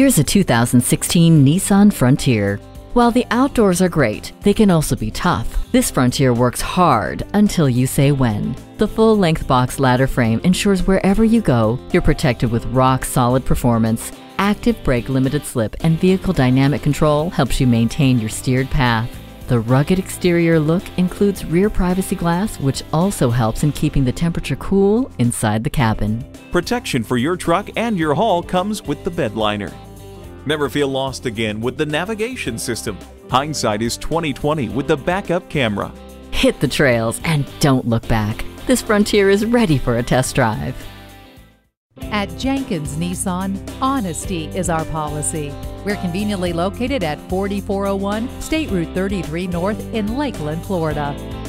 Here's a 2016 Nissan Frontier. While the outdoors are great, they can also be tough. This Frontier works hard until you say when. The full-length box ladder frame ensures wherever you go, you're protected with rock-solid performance. Active brake, limited slip, and vehicle dynamic control helps you maintain your steered path. The rugged exterior look includes rear privacy glass, which also helps in keeping the temperature cool inside the cabin. Protection for your truck and your haul comes with the bed liner. Never feel lost again with the navigation system. Hindsight is 20/20 with the backup camera. Hit the trails and don't look back. This Frontier is ready for a test drive. At Jenkins Nissan, honesty is our policy. We're conveniently located at 4401 State Route 33 North in Lakeland, Florida.